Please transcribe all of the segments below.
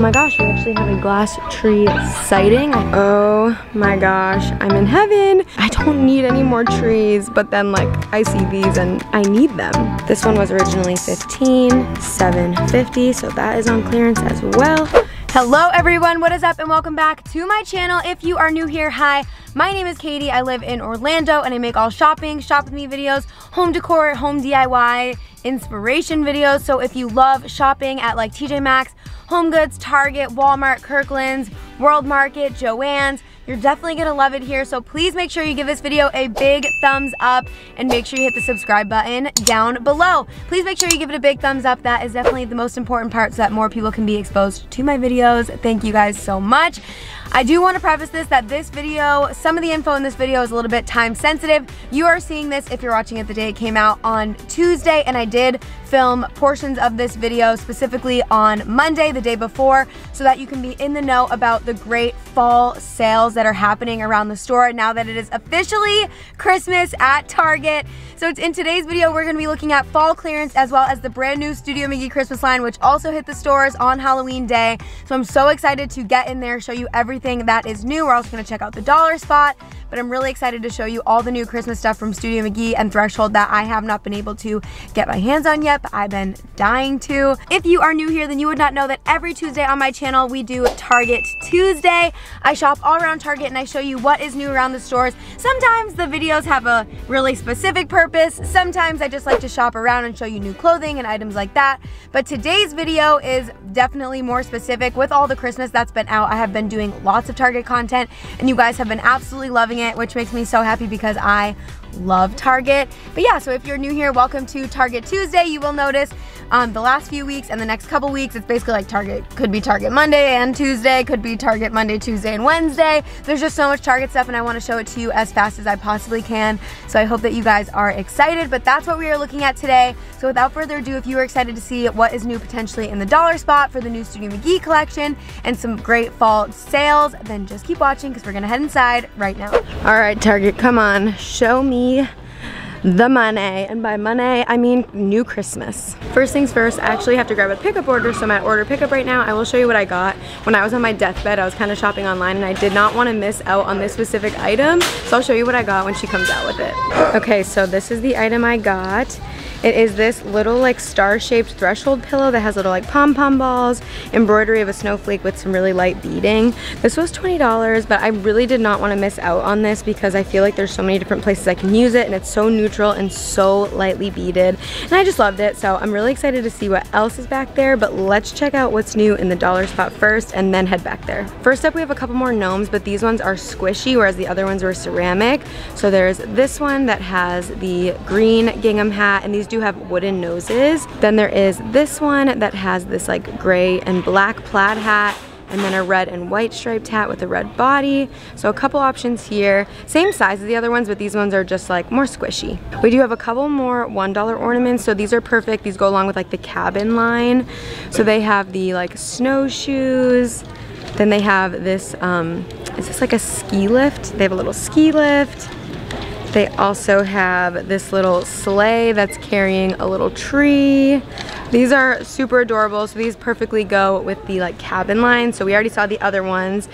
my gosh, we actually have a glass tree sighting. Oh my gosh, I'm in heaven. I don't need any more trees, but then like I see these and I need them. This one was originally $15, $7.50, so that is on clearance as well. Hello everyone, what is up and welcome back to my channel. If you are new here, hi, my name is Katie. I live in Orlando and I make all shopping, shop with me videos, home decor, home DIY, inspiration videos. So if you love shopping at like TJ Maxx, Home Goods, Target, Walmart, Kirkland's, World Market, Joann's, you're definitely gonna love it here. So please make sure you give this video a big thumbs up and make sure you hit the subscribe button down below. Please make sure you give it a big thumbs up. That is definitely the most important part so that more people can be exposed to my videos. Thank you guys so much. I do want to preface this that this video, some of the info in this video is a little bit time sensitive. You are seeing this if you're watching it the day it came out on Tuesday, and I did film portions of this video specifically on Monday, the day before, so that you can be in the know about the great fall sales that are happening around the store now that it is officially Christmas at Target. So it's in today's video we're going to be looking at fall clearance as well as the brand new Studio McGee Christmas line, which also hit the stores on Halloween day. So I'm so excited to get in there, show you everything that is new. We're also going to check out the dollar spot, but I'm really excited to show you all the new Christmas stuff from Studio McGee and Threshold that I have not been able to get my hands on yet, but I've been dying to. If you are new here, then you would not know that every Tuesday on my channel, we do Target Tuesday. I shop all around Target and I show you what is new around the stores. Sometimes the videos have a really specific purpose. Sometimes I just like to shop around and show you new clothing and items like that. But today's video is definitely more specific. With all the Christmas that's been out, I have been doing lots of Target content and you guys have been absolutely loving it, which makes me so happy because I love Target. But yeah, so if you're new here, welcome to Target Tuesday. You will notice the last few weeks and the next couple weeks, it's basically like Target could be Target Monday and Tuesday, could be Target Monday, Tuesday, and Wednesday. There's just so much Target stuff and I want to show it to you as fast as I possibly can. So I hope that you guys are excited, but that's what we are looking at today. So without further ado, if you are excited to see what is new potentially in the dollar spot for the new Studio McGee collection and some great fall sales, then just keep watching because we're gonna head inside right now. All right, Target, come on, show me the money, and by money I mean new Christmas. First things first, I actually have to grab a pickup order, so my order pickup right now, I will show you what I got. When I was on my deathbed, I was kind of shopping online and I did not want to miss out on this specific item, so I'll show you what I got when she comes out with it. Okay, so this is the item I got. It is this little like star-shaped Threshold pillow that has little like pom-pom balls, embroidery of a snowflake with some really light beading. This was $20, but I really did not want to miss out on this because I feel like there's so many different places I can use it and it's so neutral and so lightly beaded. And I just loved it, so I'm really excited to see what else is back there, but let's check out what's new in the dollar spot first and then head back there. First up, we have a couple more gnomes, but these ones are squishy, whereas the other ones were ceramic. So there's this one that has the green gingham hat, and these do have wooden noses. Then there is this one that has this like gray and black plaid hat, and then a red and white striped hat with a red body. So a couple options here. Same size as the other ones, but these ones are just like more squishy. We do have a couple more $1 ornaments, so these are perfect. These go along with like the cabin line. So they have the like snowshoes. Then they have this, is this like a ski lift? They have a little ski lift. They also have this little sleigh that's carrying a little tree. These are super adorable, so these perfectly go with the like cabin line. So we already saw the other ones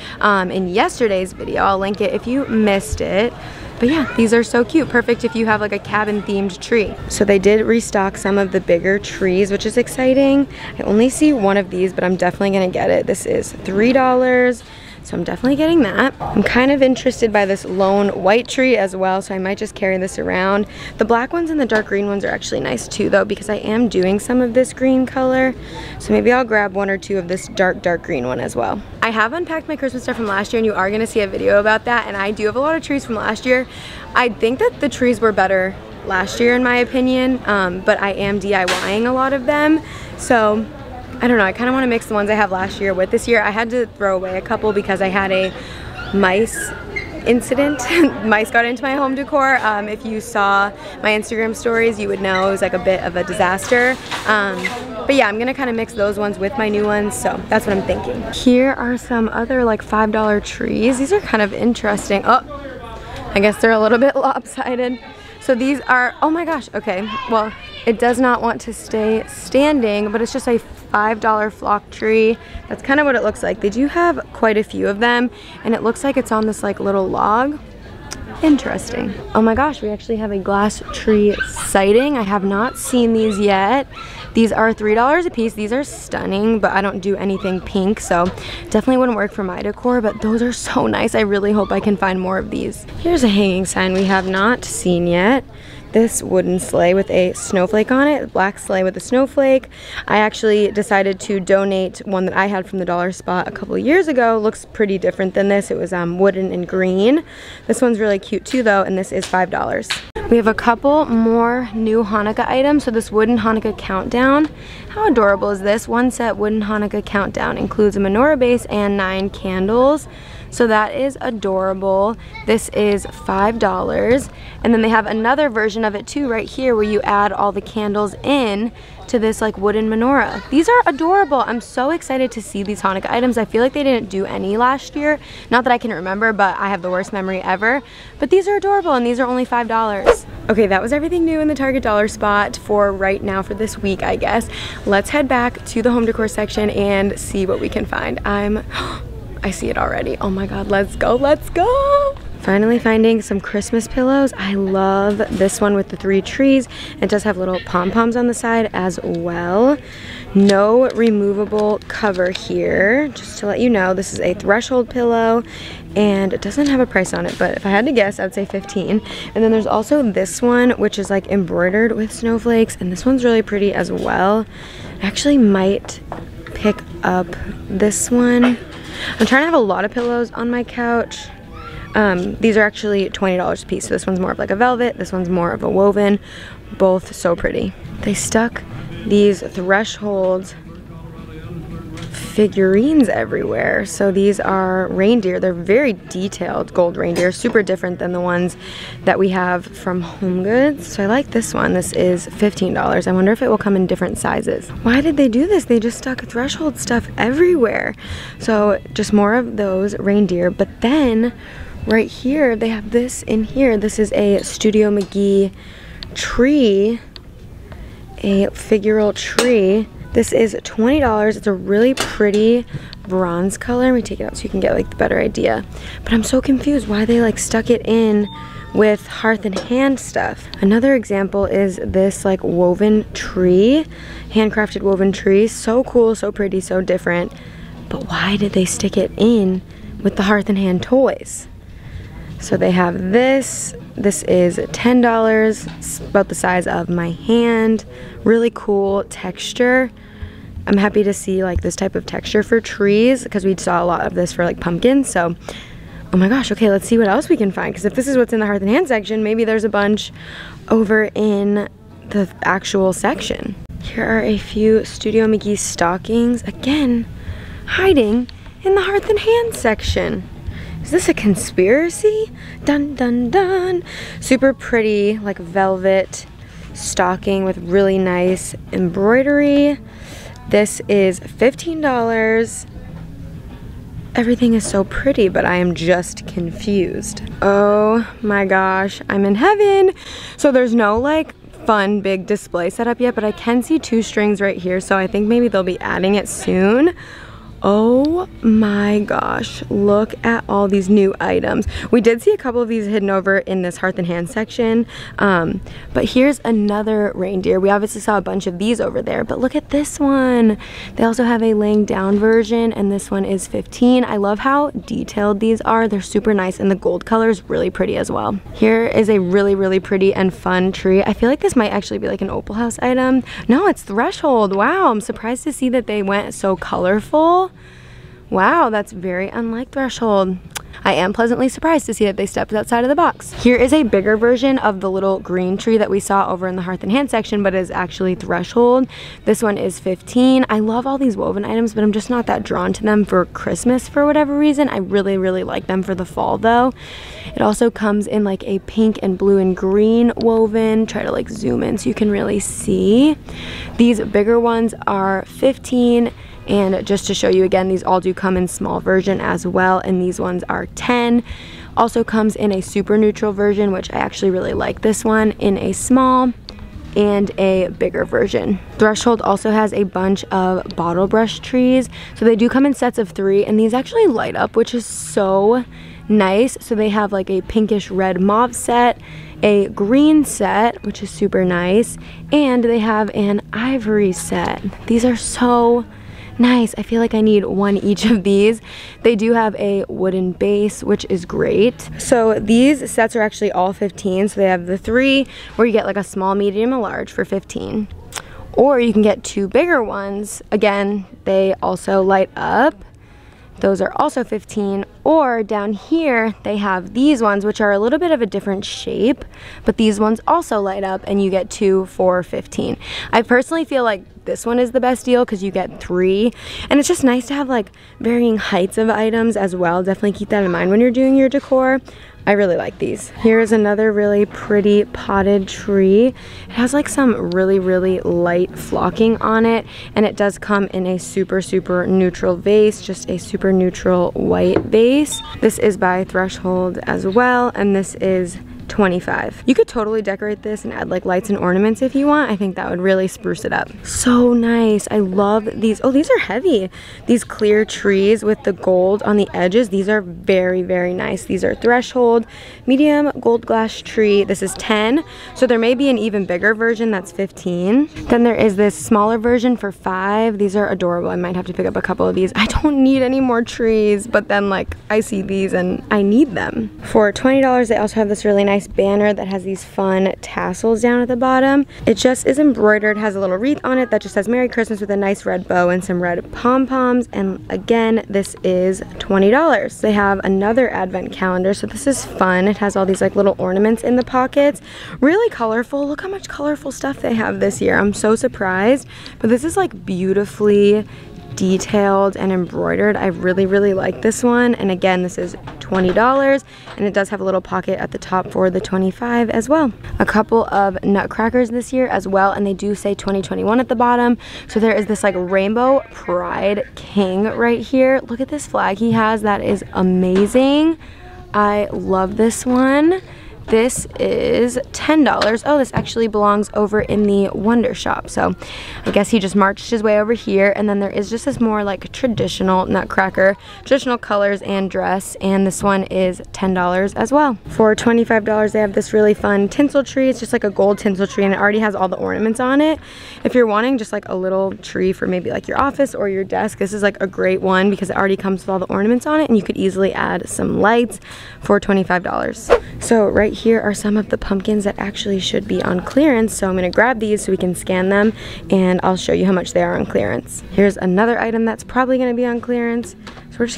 in yesterday's video. I'll link it if you missed it. But yeah, these are so cute. Perfect if you have like a cabin themed tree. So they did restock some of the bigger trees, which is exciting. I only see one of these, but I'm definitely gonna get it. This is $3. So I'm definitely getting that. I'm kind of interested by this lone white tree as well, so I might just carry this around. The black ones and the dark green ones are actually nice too though, because I am doing some of this green color. So maybe I'll grab one or two of this dark green one as well. I have unpacked my Christmas stuff from last year and you are gonna see a video about that, and I do have a lot of trees from last year. I think that the trees were better last year in my opinion, but I am DIYing a lot of them. So I don't know, I kind of want to mix the ones I have last year with this year. I had to throw away a couple because I had a mice incident. Mice got into my home decor. If you saw my Instagram stories, you would know it was like a bit of a disaster. But yeah, I'm gonna kind of mix those ones with my new ones, so that's what I'm thinking. Here are some other like $5 trees. These are kind of interesting. Oh, I guess they're a little bit lopsided. So these are, oh my gosh, okay, well, it does not want to stay standing, but it's just a $5 flock tree. That's kind of what it looks like. They do have quite a few of them, and it looks like it's on this like little log. Interesting. Oh my gosh, we actually have a glass tree sighting. I have not seen these yet. These are $3 a piece. These are stunning, but I don't do anything pink, so definitely wouldn't work for my decor, but those are so nice. I really hope I can find more of these. Here's a hanging sign we have not seen yet. This wooden sleigh with a snowflake on it, black sleigh with a snowflake. I actually decided to donate one that I had from the dollar spot a couple of years ago. Looks pretty different than this. It was wooden and green. This one's really cute too though, and this is $5. We have a couple more new Hanukkah items. So this wooden Hanukkah countdown. How adorable is this? One set wooden Hanukkah countdown. Includes a menorah base and 9 candles. So that is adorable. This is $5. And then they have another version of it too right here where you add all the candles in to this like wooden menorah. These are adorable. I'm so excited to see these Hanukkah items. I feel like they didn't do any last year. Not that I can remember, but I have the worst memory ever. But these are adorable and these are only $5. Okay, that was everything new in the Target dollar spot for right now for this week, I guess. Let's head back to the home decor section and see what we can find. I see it already. Oh my God, let's go, let's go. Finally finding some Christmas pillows. I love this one with the 3 trees. It does have little pom-poms on the side as well. No removable cover here. Just to let you know, this is a Threshold pillow and it doesn't have a price on it, but if I had to guess, I'd say $15. And then there's also this one, which is like embroidered with snowflakes, and this one's really pretty as well. I actually might pick up this one. I'm trying to have a lot of pillows on my couch. These are actually $20 a piece. So this one's more of like a velvet. This one's more of a woven. Both so pretty. They stuck these Threshold figurines everywhere. So these are reindeer. They're very detailed gold reindeer. Super different than the ones that we have from Home Goods. So I like this one. This is $15. I wonder if it will come in different sizes. Why did they do this? They just stuck Threshold stuff everywhere. So just more of those reindeer. But then right here, they have this in here. This is a Studio McGee tree, a figural tree. This is $20. It's a really pretty bronze color. Let me take it out so you can get like the better idea. But I'm so confused why they like stuck it in with Hearth and Hand stuff. Another example is this like woven tree, handcrafted woven tree. So cool, so pretty, so different. But why did they stick it in with the Hearth and Hand toys? So they have this. This is $10. It's about the size of my hand. Really cool texture. I'm happy to see like this type of texture for trees because we saw a lot of this for like pumpkins. So, oh my gosh, okay, let's see what else we can find, because if this is what's in the Hearth and Hand section, maybe there's a bunch over in the actual section. Here are a few Studio McGee stockings, again, hiding in the Hearth and Hand section. Is this a conspiracy? Dun dun dun. Super pretty, like velvet stocking with really nice embroidery. This is $15. Everything is so pretty, but I am just confused. Oh my gosh, I'm in heaven. So there's no like fun big display setup yet, but I can see 2 strings right here, so I think maybe they'll be adding it soon. Oh my gosh, look at all these new items. We did see a couple of these hidden over in this Hearth and Hand section, but here's another reindeer. We obviously saw a bunch of these over there, but look at this one. They also have a laying down version, and this one is $15. I love how detailed these are. They're super nice, and the gold color is really pretty as well. Here is a really, really pretty and fun tree. I feel like this might actually be like an Opal House item. No, it's Threshold. Wow, I'm surprised to see that they went so colorful. Wow, that's very unlike Threshold. I am pleasantly surprised to see that they stepped outside of the box. Here is a bigger version of the little green tree that we saw over in the Hearth and Hand section, but is actually Threshold. This one is $15. I love all these woven items, but I'm just not that drawn to them for Christmas for whatever reason. I really, really like them for the fall though. It also comes in like a pink and blue and green woven. Try to like zoom in so you can really see. These bigger ones are $15. And just to show you again, these all do come in small version as well, and these ones are $10. Also comes in a super neutral version, which I actually really like this one, in a small and a bigger version. Threshold also has a bunch of bottle brush trees. So they do come in sets of 3, and these actually light up, which is so nice. So they have like a pinkish red mauve set, a green set, which is super nice, and they have an ivory set. These are so nice. I feel like I need one each of these. They do have a wooden base, which is great. So these sets are actually all 15. So they have the 3 where you get like a small, medium, and large for 15. Or you can get 2 bigger ones. Again, they also light up. Those are also 15. Or down here, they have these ones, which are a little bit of a different shape, but these ones also light up, and you get 2 for 15. I personally feel like this one is the best deal because you get 3, and it's just nice to have like varying heights of items as well. Definitely keep that in mind when you're doing your decor. I really like these. Here's another really pretty potted tree. It has like some really, really light flocking on it, and it does come in a super, super neutral vase, just a super neutral white vase. This is by Threshold as well, and this is $25. You could totally decorate this and add like lights and ornaments if you want. I think that would really spruce it up. So nice. I love these. Oh, these are heavy. These clear trees with the gold on the edges. These are very, very nice. These are Threshold medium gold glass tree. This is $10. So there may be an even bigger version that's $15. Then there is this smaller version for $5. These are adorable. I might have to pick up a couple of these. I don't need any more trees, but then like I see these and I need them. For $20, they also have this really nice banner that has these fun tassels down at the bottom. It just is embroidered, has a little wreath on it that just says Merry Christmas with a nice red bow and some red pom-poms. And again, this is $20. They have another advent calendar, so this is fun. It has all these like little ornaments in the pockets. Really colorful. Look how much colorful stuff they have this year. I'm so surprised, but this is like beautifully detailed and embroidered. I really, really like this one. And again, this is $20, and it does have a little pocket at the top for the $25 as well. A couple of nutcrackers this year as well, and they do say 2021 at the bottom. So there is this like rainbow pride king right here. Look at this flag he has. That is amazing. I love this one. This is $10. Oh, this actually belongs over in the Wonder Shop. So I guess he just marched his way over here. And then there is just this more like traditional nutcracker, traditional colors and dress. And this one is $10 as well. For $25, they have this really fun tinsel tree. It's just like a gold tinsel tree, and it already has all the ornaments on it. If you're wanting just like a little tree for maybe like your office or your desk, this is like a great one because it already comes with all the ornaments on it, and you could easily add some lights for $25. So right here are some of the pumpkins that actually should be on clearance, so I'm gonna grab these so we can scan them, and I'll show you how much they are on clearance. Here's another item that's probably gonna be on clearance, so we're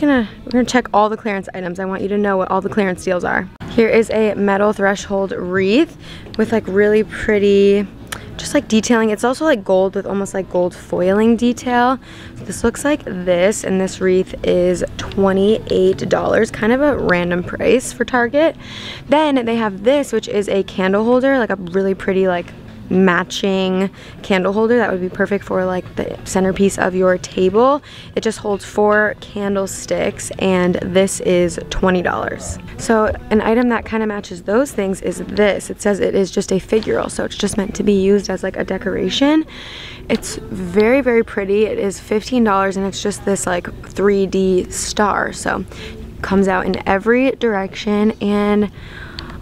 gonna check all the clearance items. I want you to know what all the clearance deals are. Here is a metal Threshold wreath with like really pretty just like detailing. It's also like gold with almost like gold foiling detail. So this looks like this, and this wreath is $28, kind of a random price for Target. Then they have this, which is a candle holder, like a really pretty like matching candle holder that would be perfect for like the centerpiece of your table. It just holds 4 candlesticks, and this is $20. So an item that kind of matches those things is this. It says it is just a figural, so it's just meant to be used as like a decoration. It's very, very pretty. It is $15, and it's just this like 3D star, so it comes out in every direction, and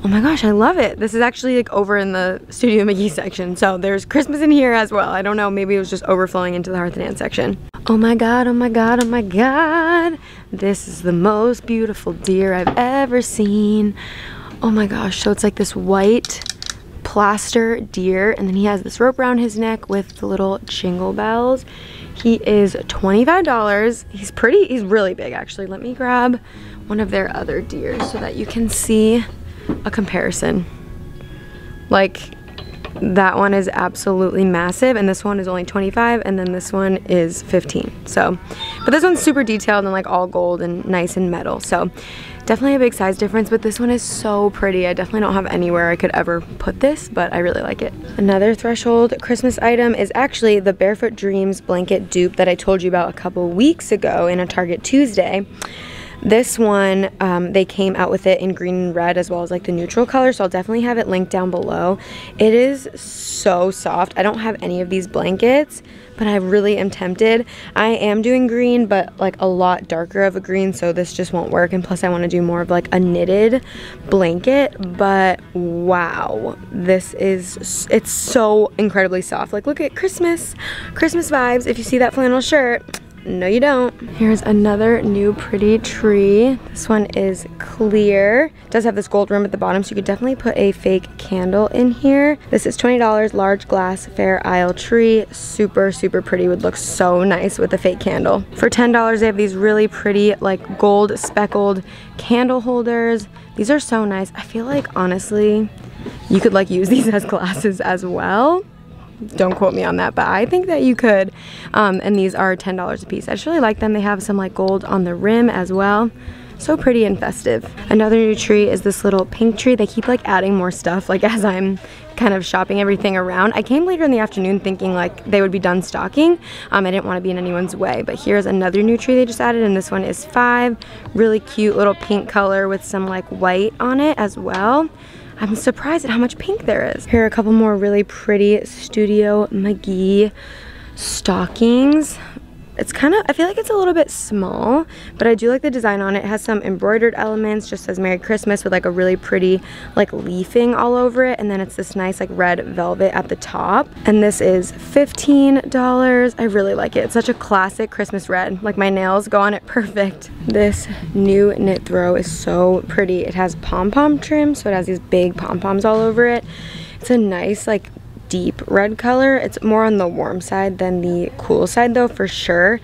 oh my gosh, I love it. This is actually like over in the Studio McGee section. So there's Christmas in here as well. I don't know, maybe it was just overflowing into the Hearth and Hand section. Oh my God, oh my God, oh my God. This is the most beautiful deer I've ever seen. Oh my gosh, so it's like this white plaster deer, and then he has this rope around his neck with the little jingle bells. He is $25. He's pretty, he's really big actually. Let me grab one of their other deer so that you can see a comparison. Like that one is absolutely massive, and this one is only $25, and then this one is $15. So, but this one's super detailed and like all gold and nice and metal, so definitely a big size difference, but this one is so pretty. I definitely don't have anywhere I could ever put this, but I really like it. Another Threshold Christmas item is actually the Barefoot Dreams blanket dupe that I told you about a couple weeks ago in a Target Tuesday. This one, they came out with it in green and red as well as like the neutral color, so I'll definitely have it linked down below. It is so soft. I don't have any of these blankets, but I really am tempted. I am doing green, but like a lot darker of a green, so this just won't work. And plus I want to do more of like a knitted blanket, but wow, this is, it's so incredibly soft. Like look at Christmas vibes. If you see that flannel shirt, no you don't. Here's another new pretty tree. This one is clear. It does have this gold rim at the bottom, so you could definitely put a fake candle in here. This is $20, large glass fair aisle tree. Super, super pretty. Would look so nice with a fake candle. For $10, they have these really pretty like gold speckled candle holders. These are so nice. I feel like honestly, you could like use these as glasses as well. Don't quote me on that, but I think that you could. And these are $10 a piece. I just really like them. They have some like gold on the rim as well. So pretty and festive. Another new tree is this little pink tree. They keep like adding more stuff like as I'm kind of shopping everything around. I came later in the afternoon thinking like they would be done stocking. I didn't want to be in anyone's way, but here's another new tree they just added, and this one is $5. Really cute little pink color with some like white on it as well. I'm surprised at how much pink there is. Here are a couple more really pretty Studio McGee stockings. It's kind of, I feel like it's a little bit small, but I do like the design on it. It has some embroidered elements, just says Merry Christmas with like a really pretty like leafing all over it. And then it's this nice like red velvet at the top. And this is $15. I really like it. It's such a classic Christmas red. Like my nails go on it perfect. This new knit throw is so pretty. It has pom-pom trim, so it has these big pom-poms all over it. It's a nice like deep red color. It's more on the warm side than the cool side though for sure,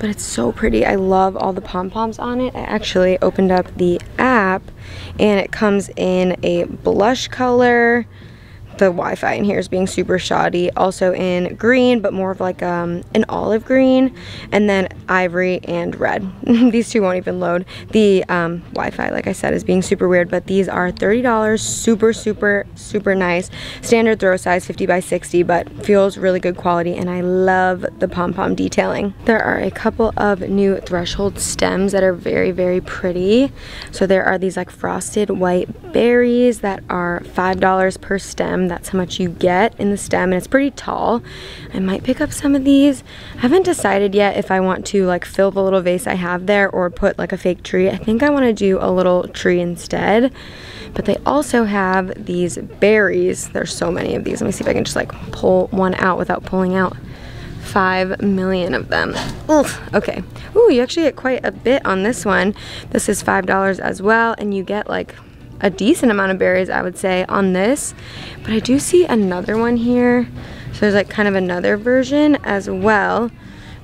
but it's so pretty. I love all the pom-poms on it. I actually opened up the app and it comes in a blush color. The Wi-Fi in here is being super shoddy. Also in green, but more of like an olive green, and then ivory and red. These two won't even load. The Wi-Fi, like I said, is being super weird, but these are $30. Super, super, super nice. Standard throw size, 50 by 60, but feels really good quality, and I love the pom-pom detailing. There are a couple of new Threshold stems that are very, very pretty. So there are these like frosted white berries that are $5 per stem. That's how much you get in the stem, and it's pretty tall. I might pick up some of these. I haven't decided yet if I want to like fill the little vase I have there or put like a fake tree. I think I want to do a little tree instead. But they also have these berries. There's so many of these. Let me see if I can just like pull one out without pulling out 5 million of them. Oof, okay. Ooh, you actually get quite a bit on this one. This is $5 as well, and you get like a decent amount of berries, I would say, on this. But I do see another one here, so there's like kind of another version as well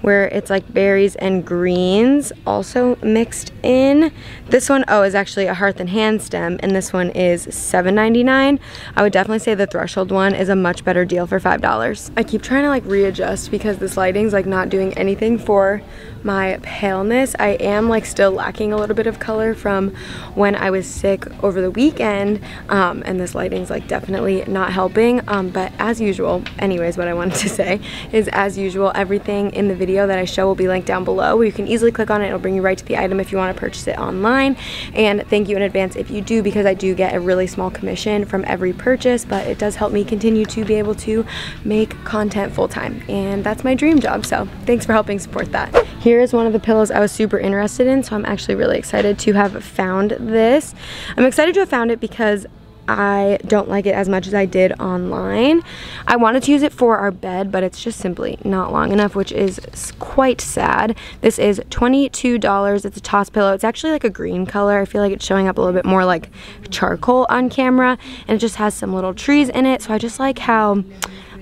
where it's like berries and greens also mixed in. This one, oh, is actually a Hearth and Hand stem, and this one is $7.99. I would definitely say the Threshold one is a much better deal for $5. I keep trying to like readjust because this lighting's like not doing anything for my paleness. I am like still lacking a little bit of color from when I was sick over the weekend, and this lighting's like definitely not helping, but as usual, anyways, what I wanted to say is as usual, everything in the video that I show will be linked down below. You can easily click on it. It'll bring you right to the item if you want to purchase it online. And thank you in advance if you do, because I do get a really small commission from every purchase, but it does help me continue to be able to make content full-time. And that's my dream job, so thanks for helping support that. Here is one of the pillows I was super interested in, so I'm actually really excited to have found this. I'm excited to have found it because I don't like it as much as I did online. I wanted to use it for our bed, but it's just simply not long enough, which is quite sad. This is $22. It's a toss pillow. It's actually like a green color. I feel like it's showing up a little bit more like charcoal on camera, and it just has some little trees in it. So I just like how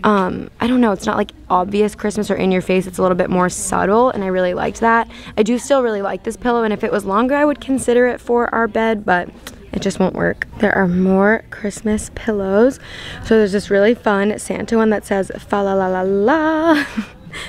I don't know, it's not like obvious Christmas or in your face. It's a little bit more subtle, and I really liked that. I do still really like this pillow, and if it was longer I would consider it for our bed, but it just won't work. There are more Christmas pillows. So there's this really fun Santa one that says fa la la la la.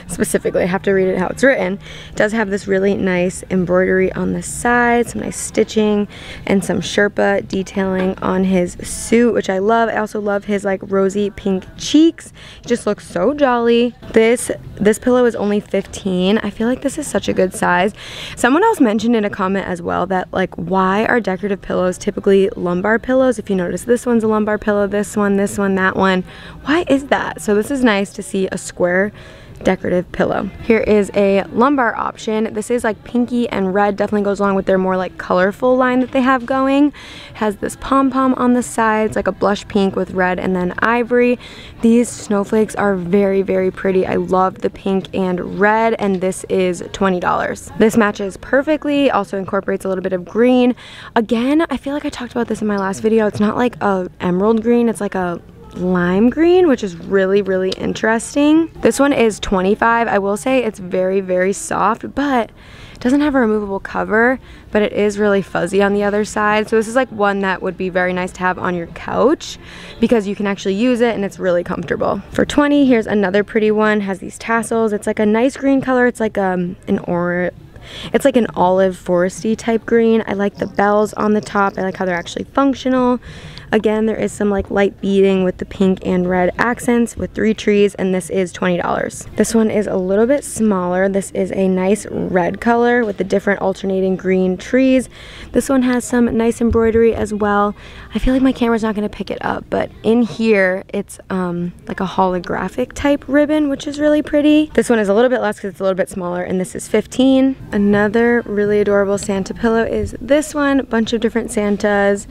specifically, I have to read it how it's written. It does have this really nice embroidery on the side, some nice stitching, and some Sherpa detailing on his suit, which I love. I also love his like rosy pink cheeks. He just looks so jolly. This pillow is only $15. I feel like this is such a good size. Someone else mentioned in a comment as well that like, why are decorative pillows typically lumbar pillows? If you notice, this one's a lumbar pillow, this one, that one. Why is that? So this is nice to see a square decorative pillow. Here is a lumbar option. This is like pinky and red, definitely goes along with their more like colorful line that they have going. It has this pom-pom on the sides, like a blush pink with red and then ivory. These snowflakes are very, very pretty. I love the pink and red, and this is $20. This matches perfectly, also incorporates a little bit of green. Again, I feel like I talked about this in my last video. It's not like a emerald green, it's like a lime green, which is really, really interesting. This one is $25. I will say it's very, very soft, but it doesn't have a removable cover, but it is really fuzzy on the other side. So this is like one that would be very nice to have on your couch because you can actually use it and it's really comfortable. For $20, here's another pretty one. Has these tassels. It's like a nice green color. It's like an orange. It's like an olive foresty type green. I like the bells on the top. I like how they're actually functional. Again, there is some like light beading with the pink and red accents with three trees, and this is $20. This one is a little bit smaller. This is a nice red color with the different alternating green trees. This one has some nice embroidery as well. I feel like my camera's not gonna pick it up, but in here, it's like a holographic type ribbon, which is really pretty. This one is a little bit less because it's a little bit smaller, and this is $15. Another really adorable Santa pillow is this one. A bunch of different Santas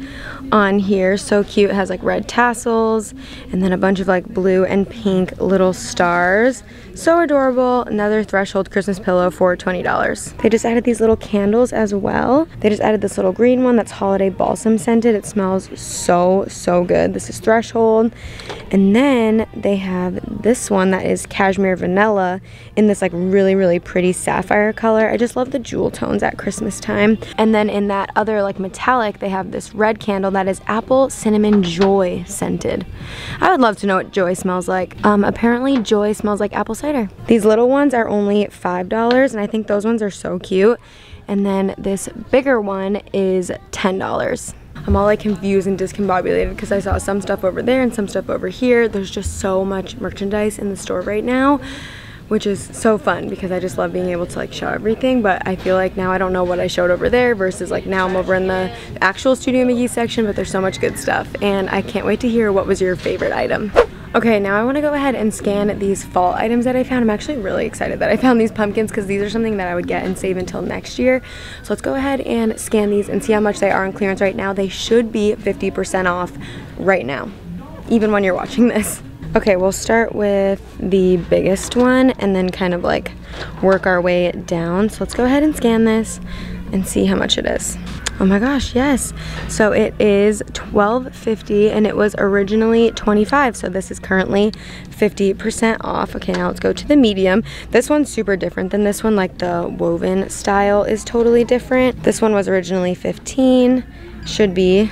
on here. So cute. It has like red tassels and then a bunch of like blue and pink little stars. So adorable. Another Threshold Christmas pillow for $20. They just added these little candles as well. They just added this little green one that's holiday balsam scented. It smells so, so good. This is Threshold. And then they have this one that is cashmere vanilla in this like really, really pretty sapphire color. I just love the jewel tones at Christmas time. And then in that other like metallic, they have this red candle that is apple cinnamon joy scented. I would love to know what joy smells like. Apparently joy smells like apple cider. These little ones are only $5, and I think those ones are so cute. And then this bigger one is $10. I'm all like confused and discombobulated because I saw some stuff over there and some stuff over here. There's just so much merchandise in the store right now, which is so fun because I just love being able to like show everything, but I feel like now I don't know what I showed over there versus like now I'm over in the actual Studio McGee section, but there's so much good stuff, and I can't wait to hear what was your favorite item. Okay, now I want to go ahead and scan these fall items that I found. I'm actually really excited that I found these pumpkins because these are something that I would get and save until next year. So let's go ahead and scan these and see how much they are on clearance right now. They should be 50% off right now, even when you're watching this. Okay, we'll start with the biggest one and then kind of like work our way down. So let's go ahead and scan this and see how much it is. Oh my gosh, yes. So it is $12.50 and it was originally $25, so this is currently 50% off. Okay, now let's go to the medium. This one's super different than this one. Like the woven style is totally different. This one was originally $15, should be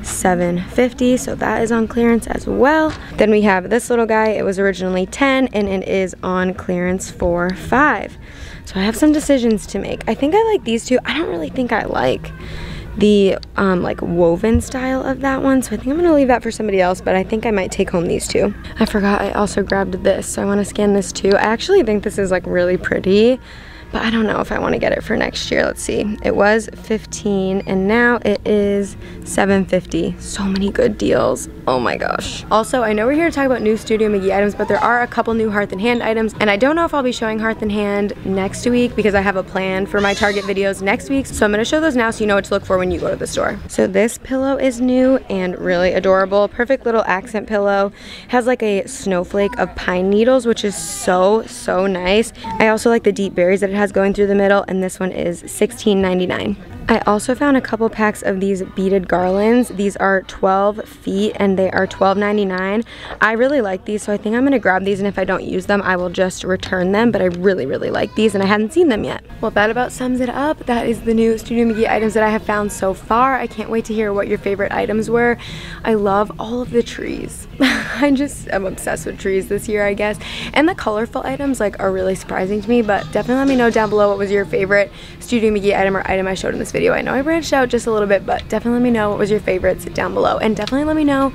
$7.50, so that is on clearance as well. Then we have this little guy. It was originally $10 and it is on clearance for $5. So I have some decisions to make. I think I like these two. I don't really think I like the like woven style of that one, so I think I'm gonna leave that for somebody else, but I think I might take home these two. I forgot I also grabbed this, so I want to scan this too. I actually think this is like really pretty, but I don't know if I want to get it for next year. Let's see. It was $15 and now it is $7.50. So many good deals. Oh my gosh. Also, I know we're here to talk about new Studio McGee items, but there are a couple new Hearth and Hand items, and I don't know if I'll be showing Hearth and Hand next week because I have a plan for my Target videos next week. So I'm going to show those now so you know what to look for when you go to the store. So this pillow is new and really adorable. Perfect little accent pillow. Has like a snowflake of pine needles, which is so, so nice. I also like the deep berries that it has going through the middle, and this one is $16.99. I also found a couple packs of these beaded garlands. These are 12 feet and they are $12.99. I really like these, so I think I'm gonna grab these, and if I don't use them I will just return them, but I really, really like these and I hadn't seen them yet. Well, that about sums it up. That is the new Studio McGee items that I have found so far. I can't wait to hear what your favorite items were. I love all of the trees. I'm obsessed with trees this year, I guess. And the colorful items like are really surprising to me, but definitely let me know down below what was your favorite Studio McGee item or item I showed in this video. I know I branched out just a little bit, but definitely let me know what was your favorites down below. And definitely let me know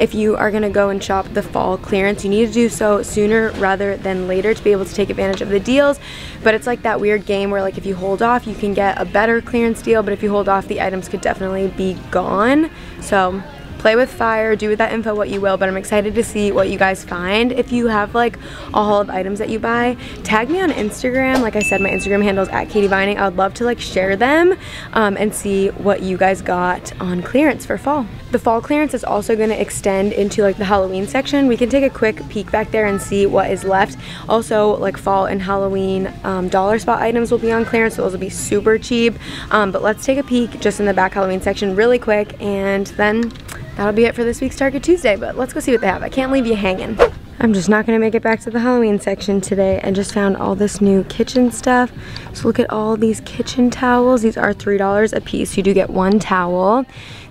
if you are gonna go and shop the fall clearance. You need to do so sooner rather than later to be able to take advantage of the deals. But it's like that weird game where like if you hold off you can get a better clearance deal, but if you hold off the items could definitely be gone. So play with fire, do with that info what you will, but I'm excited to see what you guys find. If you have like a haul of items that you buy, tag me on Instagram. Like I said, my Instagram handle is @KatieVining. I would love to like share them and see what you guys got on clearance for fall. The fall clearance is also going to extend into like the Halloween section. We can take a quick peek back there and see what is left. Also, like fall and Halloween dollar spot items will be on clearance, so those will be super cheap. But let's take a peek just in the back Halloween section really quick, and then that'll be it for this week's Target Tuesday, but let's go see what they have. I can't leave you hanging. I'm just not going to make it back to the Halloween section today. I just found all this new kitchen stuff. So look at all these kitchen towels. These are $3 a piece. You do get one towel.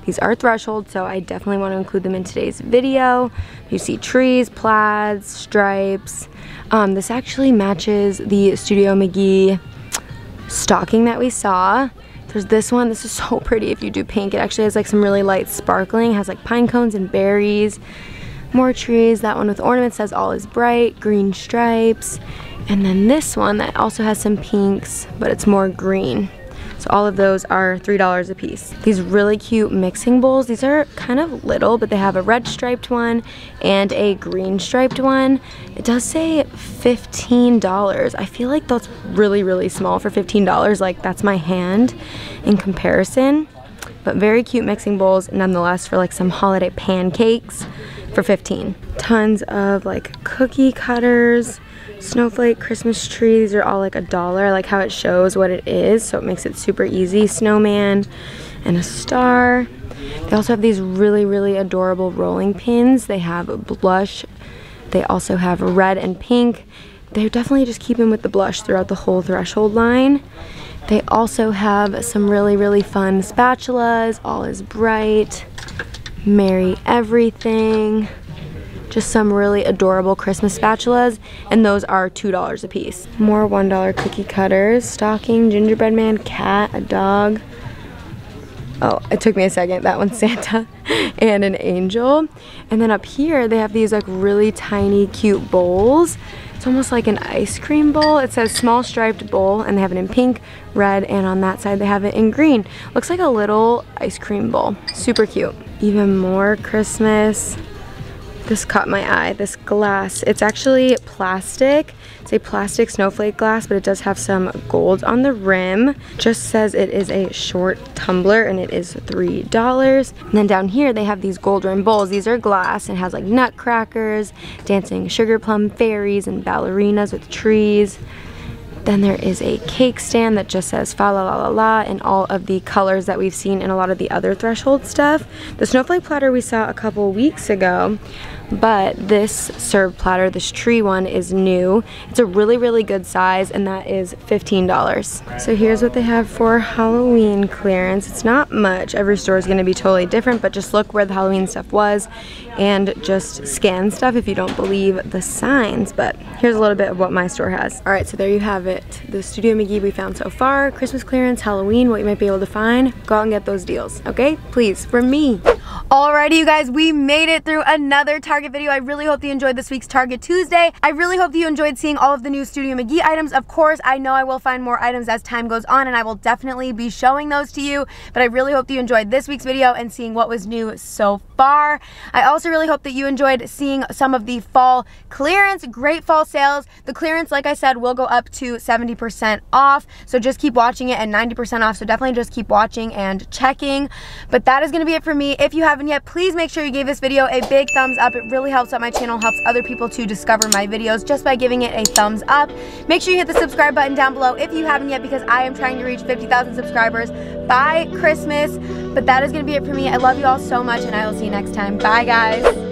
These are Threshold, so I definitely want to include them in today's video. You see trees, plaids, stripes. This actually matches the Studio McGee stocking that we saw. There's this one. This is so pretty if you do pink. It actually has like some really light sparkling. It has like pine cones and berries. More trees. That one with ornaments says all is bright, green stripes. And then this one that also has some pinks, but it's more green. So all of those are $3 a piece. These really cute mixing bowls. These are kind of little, but they have a red striped one and a green striped one. It does say $15. I feel like that's really, really small for $15. Like that's my hand in comparison. But very cute mixing bowls nonetheless for like some holiday pancakes for $15. Tons of like cookie cutters, snowflake, Christmas tree. These are all like $1. I like how it shows what it is, so it makes it super easy. Snowman and a star. They also have these really, really adorable rolling pins. They have blush. They also have red and pink. They're definitely just keeping with the blush throughout the whole Threshold line. They also have some really, really fun spatulas. All is bright. Merry everything. Just some really adorable Christmas spatulas, and those are $2 a piece. More $1 cookie cutters, stocking, gingerbread man, cat, a dog. Oh, it took me a second. That one's Santa and an angel. And then up here they have these like really tiny cute bowls. It's almost like an ice cream bowl. It says small striped bowl, and they have it in pink, red, and on that side they have it in green. Looks like a little ice cream bowl. Super cute. Even more Christmas. This caught my eye, this glass. It's actually plastic. It's a plastic snowflake glass, but it does have some gold on the rim. Just says it is a short tumbler, and it is $3. And then down here they have these gold rim bowls. These are glass and has like nutcrackers, dancing sugar plum fairies, and ballerinas with trees. Then there is a cake stand that just says fa la la la la in all of the colors that we've seen in a lot of the other Threshold stuff. The snowflake platter we saw a couple weeks ago, but this serve platter, this tree one, is new. It's a really, really good size, and that is $15. So here's what they have for Halloween clearance. It's not much. Every store is going to be totally different, but just look where the Halloween stuff was and just scan stuff if you don't believe the signs. But here's a little bit of what my store has. All right, so there you have it. The Studio McGee we found so far, Christmas clearance, Halloween, what you might be able to find. Go out and get those deals, okay? Please, from me. Alrighty, you guys, we made it through another Target video. I really hope that you enjoyed this week's Target Tuesday. I really hope that you enjoyed seeing all of the new Studio McGee items. Of course, I know I will find more items as time goes on, and I will definitely be showing those to you, but I really hope that you enjoyed this week's video and seeing what was new so far. I also really hope that you enjoyed seeing some of the fall clearance, great fall sales. The clearance, like I said, will go up to 70% off, so just keep watching it, and 90% off, so definitely just keep watching and checking. But that is going to be it for me. If you haven't yet, please make sure you gave this video a big thumbs up. It really helps out my channel, helps other people to discover my videos just by giving it a thumbs up. Make sure you hit the subscribe button down below if you haven't yet, because I am trying to reach 50,000 subscribers by Christmas. But that is going to be it for me. I love you all so much, and I will see you next time. Bye, guys.